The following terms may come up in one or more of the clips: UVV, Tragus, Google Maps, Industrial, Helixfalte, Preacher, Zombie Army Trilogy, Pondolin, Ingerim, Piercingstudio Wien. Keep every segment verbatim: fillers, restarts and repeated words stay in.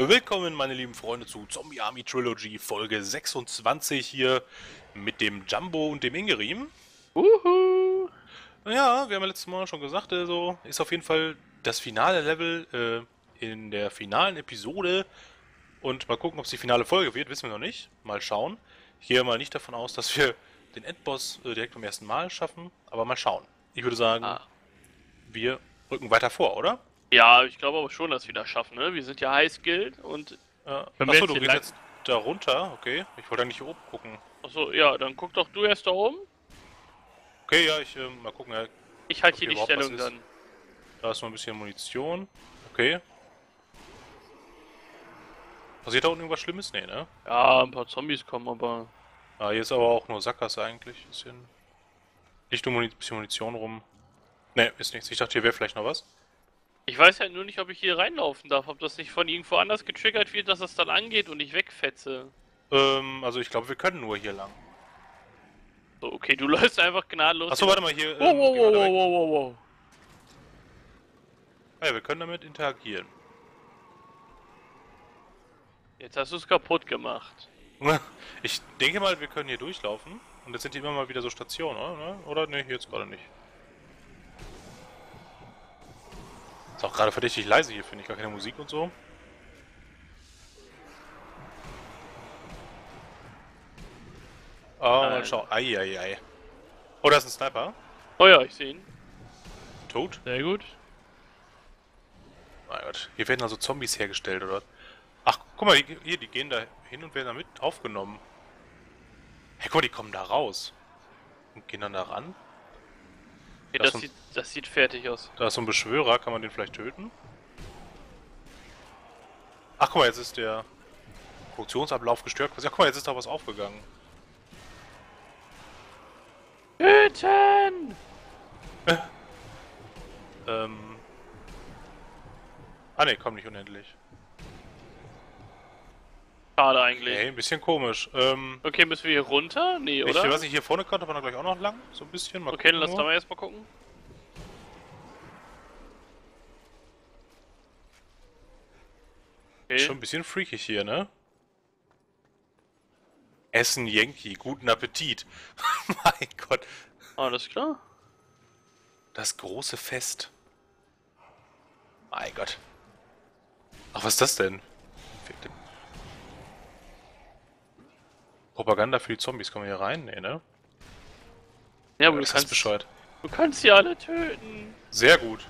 Willkommen, meine lieben Freunde, zu Zombie Army Trilogy Folge sechsundzwanzig hier mit dem Jumbo und dem Ingerim. Uhu. Ja, wir haben ja letztes Mal schon gesagt, also ist auf jeden Fall das finale Level äh, in der finalen Episode. Und mal gucken, ob es die finale Folge wird, wissen wir noch nicht. Mal schauen. Ich gehe mal nicht davon aus, dass wir den Endboss äh, direkt beim ersten Mal schaffen, aber mal schauen. Ich würde sagen, ah. wir rücken weiter vor, oder? Ja, ich glaube aber schon, dass wir das schaffen, ne? Wir sind ja Highskilled und... Ja. Achso, du gehst jetzt da runter, okay. Ich wollte eigentlich hier oben gucken. Achso, ja, dann guck doch du erst da oben. Okay, ja, ich, äh, mal gucken. Halt, ich halte hier die Stellung dann. Da ist noch ein bisschen Munition, okay. Passiert da unten irgendwas Schlimmes? Nee, ne? Ja, ein paar Zombies kommen, aber... Ah, hier ist aber auch nur Sackgasse eigentlich, bisschen... Liegt nur ein bisschen Munition rum. Ne, ist nichts. Ich dachte, hier wäre vielleicht noch was. Ich weiß halt nur nicht, ob ich hier reinlaufen darf, ob das nicht von irgendwo anders getriggert wird, dass das dann angeht und ich wegfetze. Ähm, also ich glaube, wir können nur hier lang. So, okay, du läufst einfach gnadenlos. Achso, warte mal, hier... Wow, ähm, wow, wow, wow, wow, wow, wow. Ja, wir können damit interagieren. Jetzt hast du es kaputt gemacht. Ich denke mal, wir können hier durchlaufen. Und jetzt sind hier immer mal wieder so Stationen, oder? Oder? Ne, hier jetzt gerade nicht. Ist auch gerade verdächtig leise hier, finde ich. Gar keine Musik und so. Oh, mal schauen. Eieiei. Ei, ei. Oh, da ist ein Sniper. Oh ja, ich sehe ihn. Tot? Sehr gut. Mein Gott. Hier werden also Zombies hergestellt, oder? Ach, guck mal, hier, die gehen da hin und werden da mit aufgenommen. Hey, guck mal, die kommen da raus. Und gehen dann da ran. Hey, das, das, sieht, das sieht fertig aus. Da ist so ein Beschwörer, kann man den vielleicht töten? Ach guck mal, jetzt ist der Produktionsablauf gestört. Ach guck mal, jetzt ist da was aufgegangen. Töten! ähm... Ah ne, komm, nicht unendlich. Schade eigentlich. Ey, ein bisschen komisch. Ähm, okay, müssen wir hier runter? Nee, oder? Ich weiß nicht, hier vorne könnte man gleich auch noch lang. So ein bisschen. Mal okay, dann lass da mal erstmal gucken. Okay. Ist schon ein bisschen freakig hier, ne? Essen Yankee, guten Appetit. Mein Gott. Alles klar. Das große Fest. Mein Gott. Ach, was ist das denn? Propaganda für die Zombies, kommen wir hier rein? Nee, ne? Ja, aber ja, du kannst Bescheid. Du kannst sie alle töten. Sehr gut.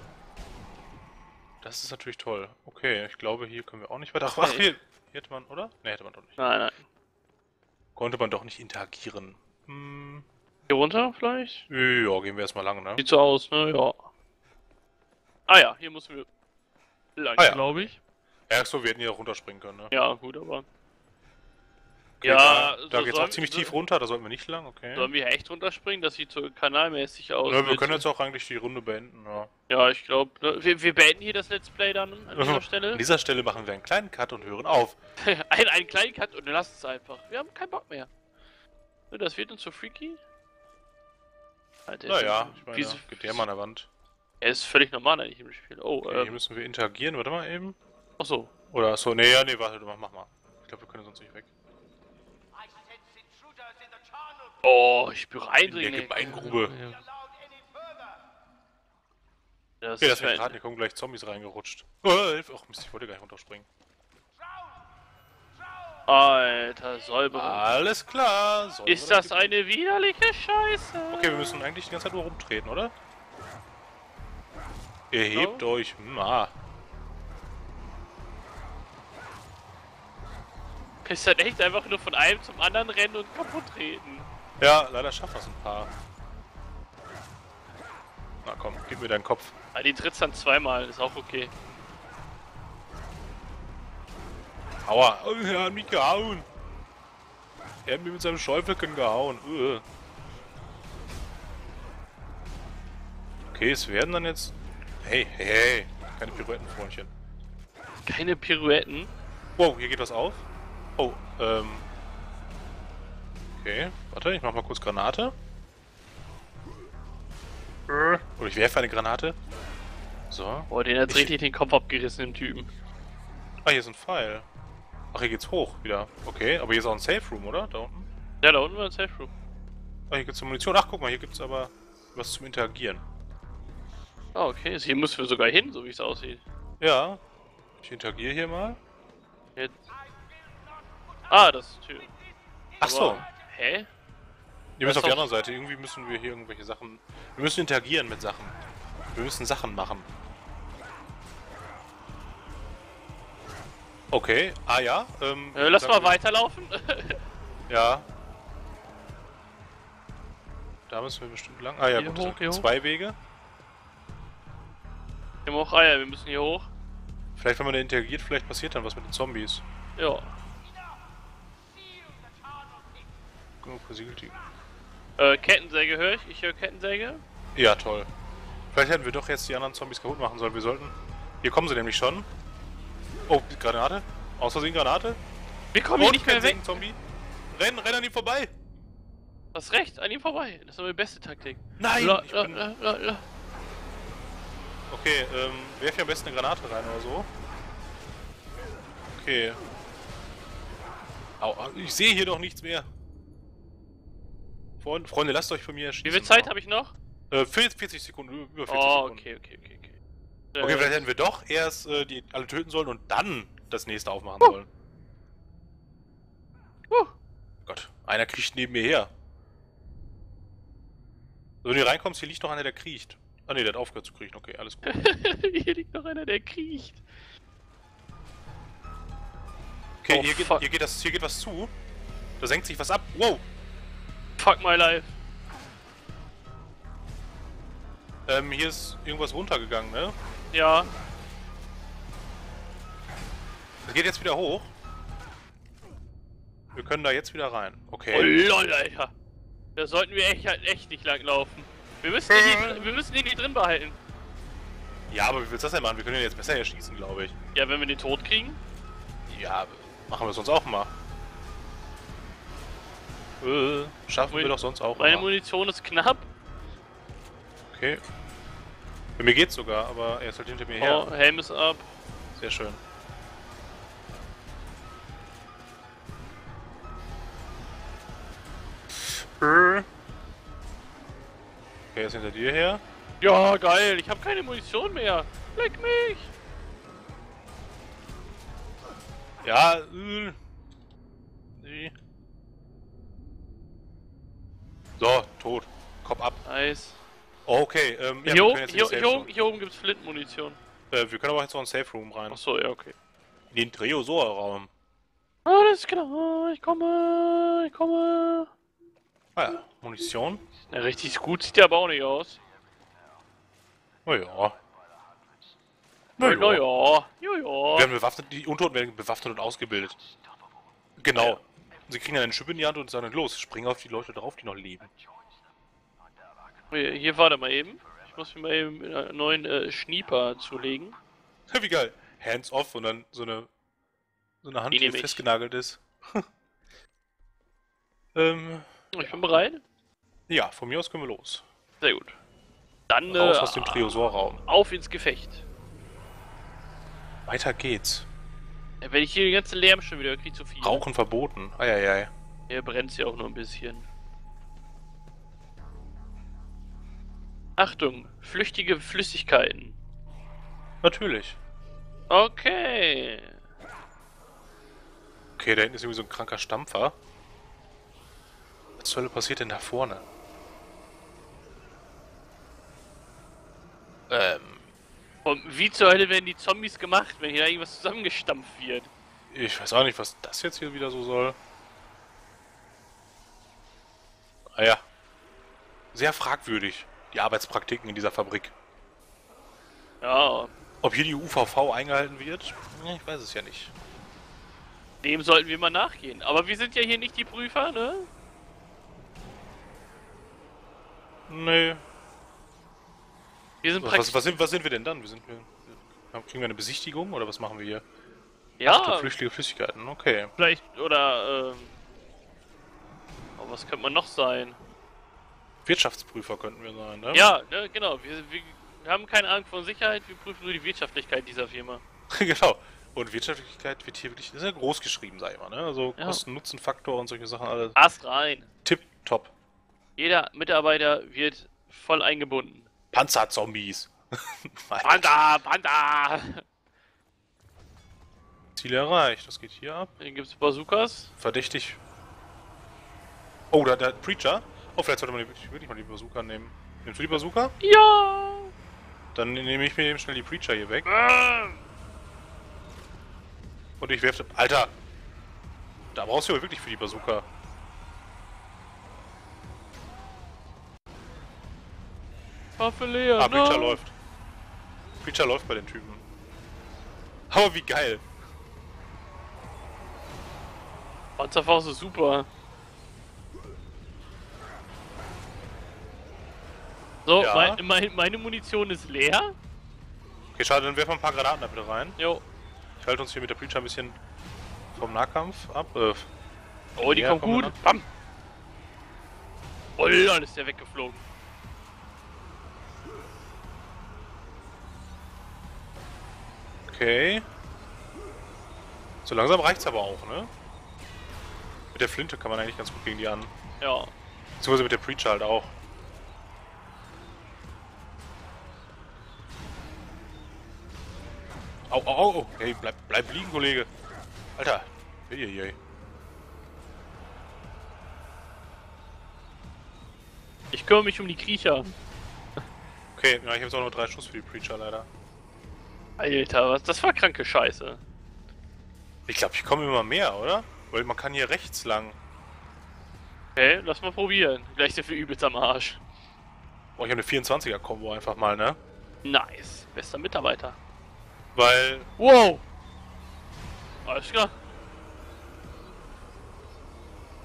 Das ist natürlich toll. Okay, ich glaube, hier können wir auch nicht weiter. Ach, ach hier, hier hätte man, oder? Ne, hätte man doch nicht. Nein, nein. Konnte man doch nicht interagieren. Hm. Hier runter vielleicht? Ja, gehen wir erstmal lang, ne? Sieht so aus, ne? Ja. Ah ja, hier müssen wir lang, ah, ja. glaube ich. Ja, so, wir hätten hier runterspringen können, ne? Ja, gut, aber... Okay, ja, da, da so geht's auch ziemlich wir, tief runter, da sollten wir nicht lang, okay. Sollen wir echt runterspringen? Das sieht so kanalmäßig aus. Ja, wir können jetzt auch eigentlich die Runde beenden, ja. Ja, ich glaube, wir, wir beenden hier das Let's Play dann an dieser Stelle. An dieser Stelle machen wir einen kleinen Cut und hören auf. ein, einen kleinen Cut und lassen es einfach. Wir haben keinen Bock mehr. Das wird uns so freaky. Alter, naja, ich meine, geht der mal an der Wand. Er ist völlig normal eigentlich im Spiel. Oh, okay, ähm, hier müssen wir interagieren, warte mal eben. Achso. Oder so, nee, ja, nee, warte, mach, mach mal. Ich glaube, wir können sonst nicht weg. Oh, ich spüre Eindringen. In der Gemeingrube. Ja, ja. Das, okay, das ist hart, hier kommen gleich Zombies reingerutscht. Oh, Hilfe. Ach Mist, ich wollte gar nicht runterspringen. Alter, säubere. Alles klar. Säubere ist das Gefühl. Eine widerliche Scheiße? Okay, wir müssen eigentlich die ganze Zeit nur rumtreten, oder? Ihr hebt no. euch mal. Ist halt echt einfach nur von einem zum anderen rennen und kaputt treten. Ja, leider schafft das ein paar. Na komm, gib mir deinen Kopf. Ah, die tritt's dann zweimal, ist auch okay. Aua, oh, er hat mich gehauen. Er hat mich mit seinem Schäufelchen gehauen. Uah. Okay, es werden dann jetzt... Hey, hey, hey. Keine Pirouetten, Freundchen. Keine Pirouetten? Wow, hier geht was auf. Oh, ähm... Okay, warte, ich mach mal kurz Granate. Oder ich werfe eine Granate. So. Oh, den hat ich... richtig den Kopf abgerissen, dem Typen. Ah, hier ist ein Pfeil. Ach, hier geht's hoch wieder. Okay, aber hier ist auch ein Safe Room, oder? Da unten? Ja, da unten war ein Safe Room. Ah, hier gibt's eine Munition. Ach, guck mal, hier gibt's aber was zum Interagieren. Ah, okay. Hier müssen wir sogar hin, so wie es aussieht. Ja. Ich interagiere hier mal. Jetzt. Ah, das ist die Tür. Ach so. Aber, hä? Wir müssen auf die andere Seite. Irgendwie müssen wir hier irgendwelche Sachen... Wir müssen interagieren mit Sachen. Wir müssen Sachen machen. Okay. Ah ja. Ähm, äh, lass mal weiterlaufen. Ja. Da müssen wir bestimmt lang. Ah ja, hier gut. Hoch, hier zwei hoch. Wege. Hier hoch. Ah ja, wir müssen hier hoch. Vielleicht, wenn man da interagiert, vielleicht passiert dann was mit den Zombies. Ja. Versiegelt. Äh, Kettensäge höre ich. Ich höre Kettensäge. Ja, toll. Vielleicht hätten wir doch jetzt die anderen Zombies kaputt machen sollen. Wir sollten... Hier kommen sie nämlich schon. Oh, Granate. Aus Versehen Granate. Wir kommen hier nicht mehr weg. Zombie. Renn, renn an ihm vorbei. Du hast recht, an ihm vorbei. Das ist aber die beste Taktik. Nein! La, ich la, bin... la, la, la. Okay, ähm, werf hier am besten eine Granate rein oder so. Okay. Au, ich sehe hier doch nichts mehr. Freunde, Freunde, lasst euch von mir erschießen. Wie viel Zeit habe ich noch? Äh, vierzig Sekunden, über vierzig oh, Sekunden. Okay, okay, okay, okay. Okay, äh, vielleicht hätten wir doch erst äh, die alle töten sollen und dann das nächste aufmachen uh. sollen. Uh. Gott, einer kriecht neben mir her. So, wenn du hier reinkommst, hier liegt noch einer, der kriecht. Ah ne, der hat aufgehört zu kriechen, okay, alles gut. Hier liegt noch einer, der kriecht. Okay, oh, hier, geht, hier, geht das, hier geht was zu. Da senkt sich was ab. Wow! Fuck my life. Ähm, hier ist irgendwas runtergegangen, ne? Ja. Das geht jetzt wieder hoch. Wir können da jetzt wieder rein. Okay. Oh lol, Alter. Da sollten wir echt, halt echt nicht lang laufen. Wir müssen ihn nicht, wir müssen ihn nicht drin behalten. Ja, aber wie willst du das denn machen? Wir können ihn jetzt besser erschießen, glaube ich. Ja, wenn wir den tot kriegen? Ja, machen wir es uns auch mal. Äh, schaffen wir doch sonst auch. Meine mal. Munition ist knapp. Okay. Bei mir geht's sogar, aber er ist halt hinter mir her. Oh, Helm ist ab. Sehr schön. Okay, er ist hinter dir her. Ja, geil, ich habe keine Munition mehr. Leck mich! Ja, äh. Nee. So, tot. Kopf ab. Nice. Okay, ähm, ja, hier, wir jetzt hier, hier, hier, oben, hier oben gibt's Flintmunition. Äh, wir können aber jetzt auch in den Safe Room rein. Achso, ja, okay. In den Treosor-Raum. Alles klar, ich komme, ich komme. Ah ja, Munition. Na, richtig gut sieht der aber auch nicht aus. Naja. Naja. Naja. Wir werden bewaffnet, die Untoten werden bewaffnet und ausgebildet. Genau. Ja. Sie kriegen einen Schippe in die Hand und sagen los, spring auf die Leute drauf, die noch leben. Hier, hier warte mal eben. Ich muss mir mal eben einen neuen äh, Schnieper zulegen. Wie geil. Hands off und dann so eine, so eine Hand, die, die festgenagelt ist. ähm, ich bin bereit. Ja, von mir aus können wir los. Sehr gut. Dann raus äh, aus dem Triosorraum. Auf ins Gefecht. Weiter geht's. Wenn ich hier den ganzen Lärm schon wieder kriege, zu viel. Rauchen verboten. Eieiei. Hier brennt sie auch nur ein bisschen. Achtung, flüchtige Flüssigkeiten. Natürlich. Okay. Okay, da hinten ist irgendwie so ein kranker Stampfer. Was zur Hölle passiert denn da vorne? Ähm. Und wie zur Hölle werden die Zombies gemacht, wenn hier irgendwas zusammengestampft wird? Ich weiß auch nicht, was das jetzt hier wieder so soll. Ah ja. Sehr fragwürdig, die Arbeitspraktiken in dieser Fabrik. Ja. Ob hier die U V V eingehalten wird? Ich weiß es ja nicht. Dem sollten wir mal nachgehen. Aber wir sind ja hier nicht die Prüfer, ne? Nee. Wir sind was, was, was, sind, was sind wir denn dann? Wir sind, wir, kriegen wir eine Besichtigung oder was machen wir hier? Ja. Achtung, flüchtige Flüssigkeiten, okay. Vielleicht, oder, ähm... aber was könnte man noch sein? Wirtschaftsprüfer könnten wir sein, ne? Ja, ne, genau. Wir, wir haben keine Ahnung von Sicherheit, wir prüfen nur die Wirtschaftlichkeit dieser Firma. Genau. Und Wirtschaftlichkeit wird hier wirklich sehr groß geschrieben, sag ich mal, ne? Also ja. Kosten-Nutzen-Faktor und solche Sachen alles. Ast rein! Tipptopp. Jeder Mitarbeiter wird voll eingebunden. Panzerzombies! Panda! Panda! Ziel erreicht, das geht hier ab. Hier gibt's Bazookas. Verdächtig. Oh, da der Preacher. Oh, vielleicht sollte man die, würde ich mal die Bazooka nehmen. Nimmst du die Bazooka? Ja! Dann nehme ich mir eben schnell die Preacher hier weg. Und ich werfe... Alter! Da brauchst du aber wirklich für die Bazooka. Waffe leer, ah, Preacher no. läuft. Preacher läuft bei den Typen. Aber wie geil! Panzerfaust ist super. So, ja. mein, mein, meine Munition ist leer. Okay, schade, dann werfen wir ein paar Granaten da bitte rein. Jo. Ich halte uns hier mit der Preacher ein bisschen vom Nahkampf ab. Äh, oh, die kommt gut. Bam! Oh, dann ist der weggeflogen. Okay. So langsam reicht's aber auch, ne? Mit der Flinte kann man eigentlich ganz gut gegen die an. Ja. Beziehungsweise mit der Preacher halt auch. Au, au, au, hey, bleib, bleib liegen, Kollege. Alter. Hey, hey, hey. Ich kümmere mich um die Kriecher. Okay, ja, ich habe jetzt auch nur drei Schuss für die Preacher, leider. Alter, was? Das war kranke Scheiße. Ich glaube, ich komme immer mehr, oder? Weil man kann hier rechts lang. Okay, lass mal probieren. Gleich dafür übelst am Arsch. Oh, ich habe eine vierundzwanziger-Kombo einfach mal, ne? Nice. Bester Mitarbeiter. Weil... Wow! Alles klar.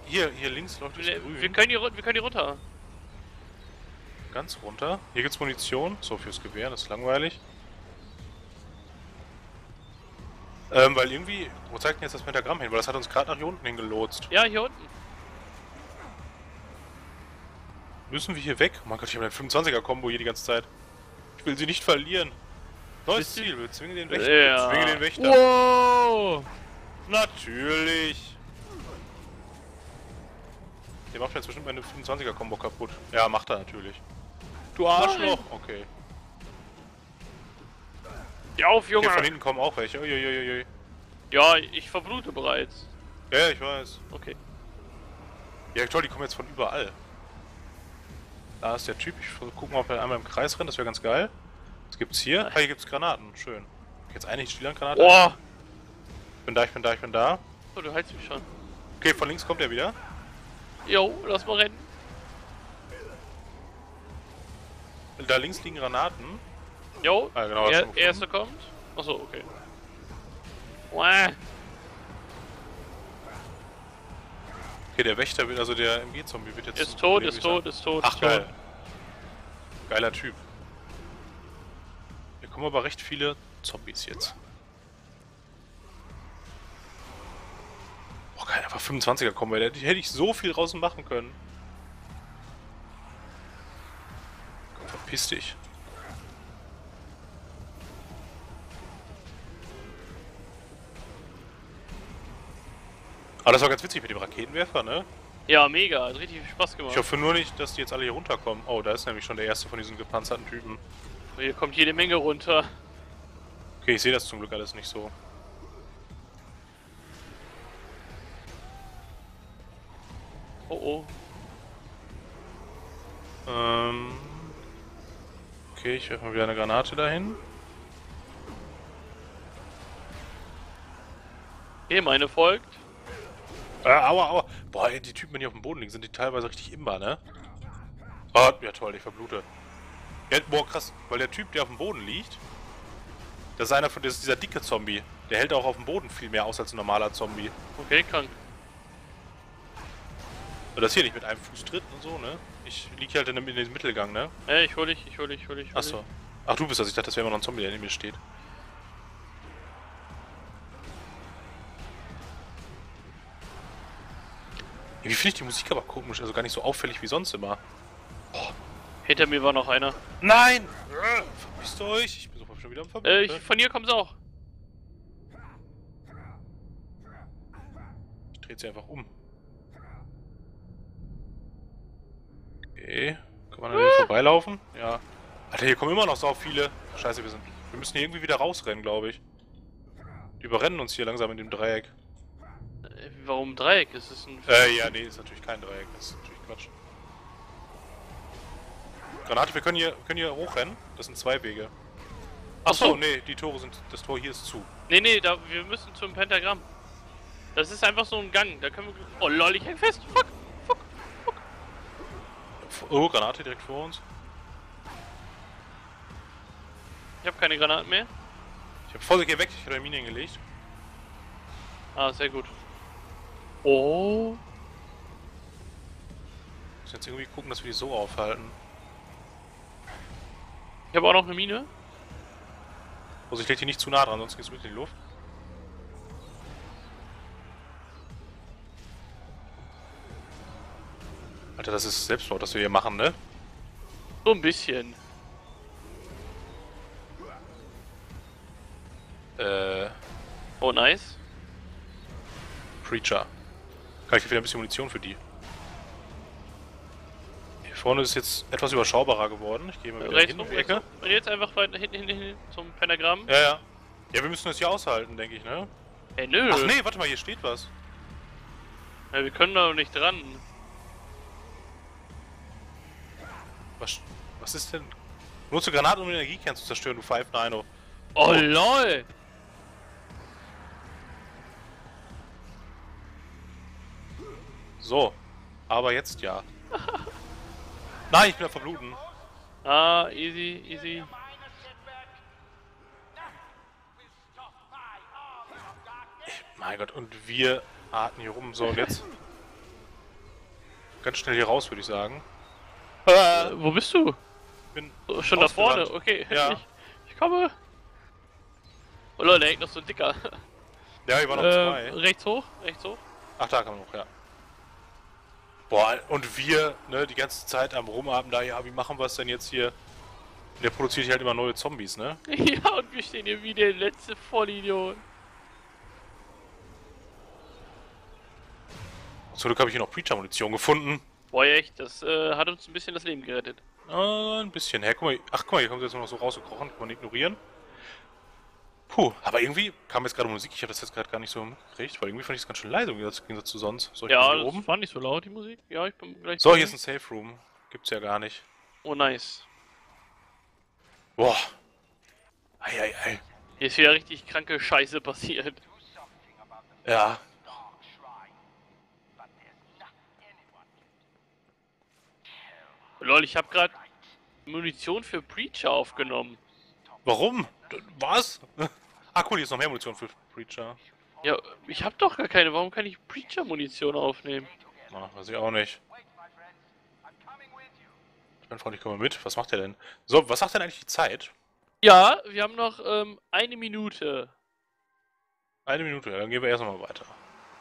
Hier, hier links läuft das Grün. Wir können hier, wir können hier runter. Ganz runter. Hier gibt's Munition. So, fürs Gewehr, das ist langweilig. Ähm, weil irgendwie... Wo zeigt denn jetzt das Pentagramm hin? Weil das hat uns gerade nach hier unten hingelotst. Ja, hier unten. Müssen wir hier weg? Oh mein Gott, ich habe eine fünfundzwanziger-Kombo hier die ganze Zeit. Ich will sie nicht verlieren. Neues Ziel, wir zwingen den Wächter. Ja. Zwingen den Wächter. Wow! Natürlich! Der macht mir jetzt bestimmt meine fünfundzwanziger-Kombo kaputt. Ja, macht er natürlich. Du Arschloch! Nein. Okay. Ja, auf, Junge! Okay, von hinten kommen auch welche. Uiuiui. Ja, ich verblute bereits. Ja, ich weiß. Okay. Ja, toll, die kommen jetzt von überall. Da ist der Typ. Ich versuche gucken, ob er einmal im Kreis rennt. Das wäre ganz geil. Was gibt's hier? Ah, hier gibt's Granaten. Schön. Jetzt eigentlich Stielangranate. Boah! Ich bin da, ich bin da, ich bin da. Oh, du heilst mich schon. Okay, von links kommt er wieder. Jo, lass mal rennen. Da links liegen Granaten. Jo, ah, genau, der erste kommt. Achso, okay. Uah. Okay, der Wächter wird, also der M G-Zombie wird jetzt... Ist tot, ist tot, ist tot, ist tot. Ach, geil. Geiler Typ. Da kommen aber recht viele Zombies jetzt. Boah, geil, einfach fünfundzwanziger kommen, weil da hätte ich so viel draußen machen können. Komm, verpiss dich. Aber das war ganz witzig mit dem Raketenwerfer, ne? Ja, mega, hat richtig viel Spaß gemacht. Ich hoffe nur nicht, dass die jetzt alle hier runterkommen. Oh, da ist nämlich schon der erste von diesen gepanzerten Typen. Hier kommt jede Menge runter. Okay, ich sehe das zum Glück alles nicht so. Oh oh. Ähm. Okay, ich werfe mal wieder eine Granate dahin. Okay, meine folgt. Äh, aua, aua. Boah, ey, die Typen, die auf dem Boden liegen, sind die teilweise richtig imbar, ne? Oh, ja toll, ich verblute. Ja, boah, krass, weil der Typ, der auf dem Boden liegt, das ist einer von, das ist dieser dicke Zombie. Der hält auch auf dem Boden viel mehr aus als ein normaler Zombie. Okay, krank. So, das hier nicht mit einem Fuß tritt und so, ne? Ich liege halt in dem, in dem Mittelgang, ne? Ey, ich hol dich, ich hol dich, ich hol dich. Ach so. Ach, du bist das. Ich dachte, das wäre immer noch ein Zombie, der neben mir steht. Wie finde ich die Musik aber komisch, also gar nicht so auffällig wie sonst immer. Boah. Hinter mir war noch einer. Nein! Verpisst euch! Ich bin sofort schon wieder am Verbinden. Äh, ich, von hier kommen sie auch. dreht sie einfach um. Okay. Kann man da nicht vorbeilaufen? Ja. Alter, hier kommen immer noch so viele. Scheiße, wir sind... Wir müssen hier irgendwie wieder rausrennen, glaube ich. Die überrennen uns hier langsam in dem Dreieck. Äh, warum Dreieck? Ist es ein... Äh, ja, nee, ist natürlich kein Dreieck. Das ist natürlich Quatsch. Granate, wir können hier, können hier hochrennen. Das sind zwei Wege. Achso, Achso. nee, die Tore sind... Das Tor hier ist zu. Nee, nee, da, wir müssen zum Pentagramm. Das ist einfach so ein Gang. Da können wir... Oh lol, ich häng fest. Fuck, fuck, fuck. Oh, Granate direkt vor uns. Ich hab keine Granaten mehr. Ich hab Vorsicht, hier weg, ich habe eine Mine hingelegt. Ah, sehr gut. Oh. Ich muss jetzt irgendwie gucken, dass wir die so aufhalten. Ich habe auch noch eine Mine. Also ich leg die nicht zu nah dran, sonst geht's mit in die Luft. Alter, das ist Selbstmord, das wir hier machen, ne? So ein bisschen. Äh. Oh, nice. Preacher. Kann ich wieder ein bisschen Munition für die. Hier vorne ist jetzt etwas überschaubarer geworden. Ich gehe mal wieder hin um die Ecke. Jetzt einfach weiter hinten, hinten, hinten zum Pentagramm. Ja, ja. Ja, wir müssen das hier aushalten, denke ich, ne? Ey, nö. Ach nee, warte mal, hier steht was. Ja, wir können da nicht dran. Was, was ist denn? Nutze Granaten, um den Energiekern zu zerstören, du Pfeifen Eino. Oh, oh lol! So, aber jetzt ja. Nein, ich bin da verbluten. Ah, easy, easy. Mein Gott, und wir atmen hier rum. So, und jetzt? Ganz schnell hier raus, würde ich sagen. Äh, wo bist du? Ich bin schon da vorne, okay. Ja. Ich, ich komme. Oh Leute, da hängt noch so ein Dicker. Ja, hier waren noch äh, zwei. Rechts hoch, rechts hoch. Ach, da kann man hoch, ja. Boah, und wir, ne, die ganze Zeit am Rumhaben da, ja, wie machen wir es denn jetzt hier? Der produziert hier halt immer neue Zombies, ne? Ja, und wir stehen hier wie der letzte Vollidiot. Zum Glück habe ich hier noch Preacher-Munition gefunden. Boah, echt, das äh, hat uns ein bisschen das Leben gerettet. Ah, ein bisschen. Hey, guck mal, ach, guck mal, hier kommt jetzt nur noch so rausgekrochen, kann man ignorieren. Puh, aber irgendwie kam jetzt gerade Musik, ich habe das jetzt gerade gar nicht so gekriegt, weil irgendwie fand ich es ganz schön leise im Gegensatz zu sonst. So, ich ja, das oben. War nicht so laut, die Musik. Ja, ich bin gleich... So, hier ist ein Safe Room. Gibt's ja gar nicht. Oh, nice. Boah. Ei, ei, ei. Hier ist wieder richtig kranke Scheiße passiert. Ja. Oh, lol, ich habe gerade Munition für Preacher aufgenommen. Warum? Was? Ah cool, hier ist noch mehr Munition für Preacher. Ja, ich hab doch gar keine. Warum kann ich Preacher-Munition aufnehmen? Na, weiß ich auch nicht. Ich bin freundlich, komm mal mit. Was macht der denn? So, was sagt denn eigentlich die Zeit? Ja, wir haben noch ähm, eine Minute. Eine Minute, ja, dann gehen wir erst mal weiter.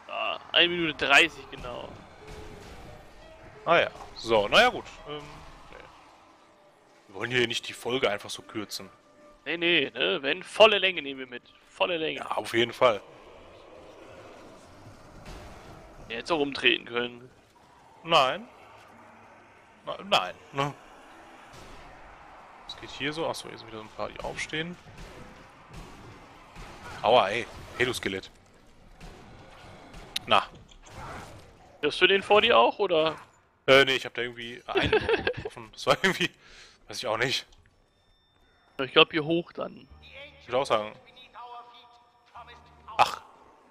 Ah, eine Minute dreißig, genau. Ah ja, so, naja gut. Ähm, nee. Wir wollen hier nicht die Folge einfach so kürzen. Nee, nee, ne? Wenn, volle Länge nehmen wir mit. Volle Länge. Ja, auf jeden Fall. Ja, jetzt auch umtreten können. Nein. Na, nein. Ne? Was geht hier so? Achso, hier sind wieder so ein paar, die aufstehen. Aua, ey. Hey, du Skelett. Na. Hast du den vor dir auch, oder? Äh, nee, ich hab da irgendwie einen getroffen. Das war irgendwie... Weiß ich auch nicht. Ich glaube hier hoch dann. Ich würde auch sagen. Ach.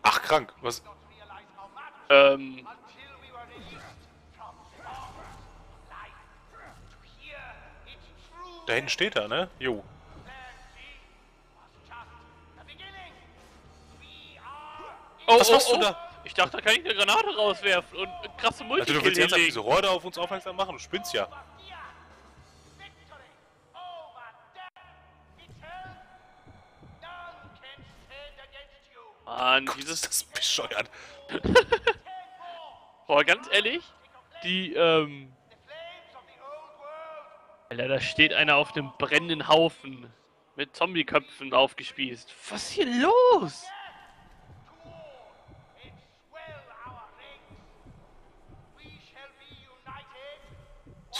Ach, krank. Was? Ähm. Da hinten steht er, ne? Jo. Oh, was machst oh, oh. du da? Ich dachte, da kann ich eine Granate rauswerfen und krasse Multikill Also du willst jetzt diese Horde auf uns aufmerksam machen? Du spinnst ja. Mann, Gott, dieses ist das bescheuert. Boah, ganz ehrlich, die, ähm... Alter, da steht einer auf einem brennenden Haufen mit Zombieköpfen aufgespießt. Was ist hier los?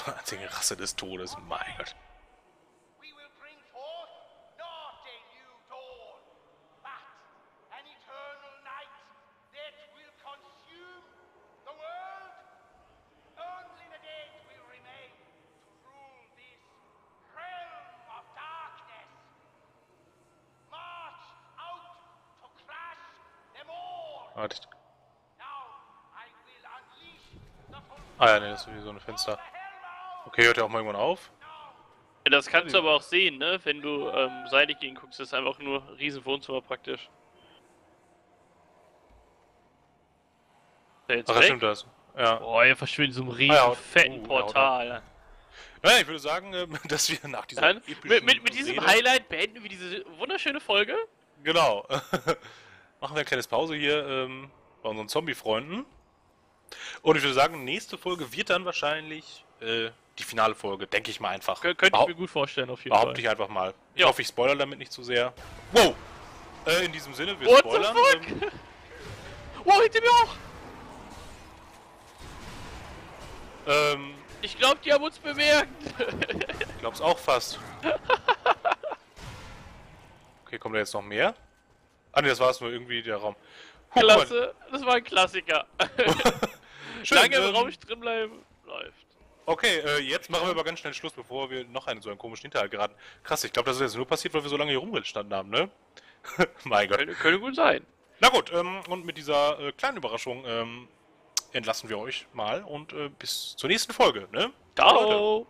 zur einzigen Rasse des Todes, mein Gott. Ah ja, ne, das ist sowieso ein Fenster. Okay, hört ja auch mal irgendwann auf. Ja, das kannst du aber auch sehen, ne? Wenn du ähm, seitig hinguckst, ist einfach nur ein riesen Wohnzimmer praktisch. Ach, das stimmt das. Ja. Boah, er verschwindet so einem riesen, ah, ja, fetten uh, Portal. Ja, ja, ich würde sagen, ähm, dass wir nach dieser Dann, mit, mit, mit diesem Rede Highlight beenden wir diese wunderschöne Folge. Genau. Machen wir eine kleine Pause hier ähm, bei unseren Zombie-Freunden. Und ich würde sagen, nächste Folge wird dann wahrscheinlich äh, die finale Folge, denke ich mal einfach. Kön könnte ich mir gut vorstellen, auf jeden Fall. Behaupte ich einfach mal. Ich ja. hoffe, ich spoilere damit nicht zu sehr. Wow! Äh, in diesem Sinne, wir What spoilern. Ähm, wow, hinter mir auch! Ähm, ich glaube, die haben uns bemerkt. Ich glaube es auch fast. Okay, kommt da jetzt noch mehr? Ah ne, das war es nur irgendwie der Raum. Klasse, das war ein Klassiker. Schön, lange im ähm, Raum drin bleiben, läuft. Okay, äh, jetzt machen wir aber ganz schnell Schluss, bevor wir noch einen so einen komischen Hinterhalt geraten. Krass, ich glaube, das ist jetzt nur passiert, weil wir so lange hier rumgestanden haben, ne? Mein Gott. Könnte, könnte gut sein. Na gut, ähm, und mit dieser äh, kleinen Überraschung ähm, entlassen wir euch mal und äh, bis zur nächsten Folge, ne? Ciao! Ciao.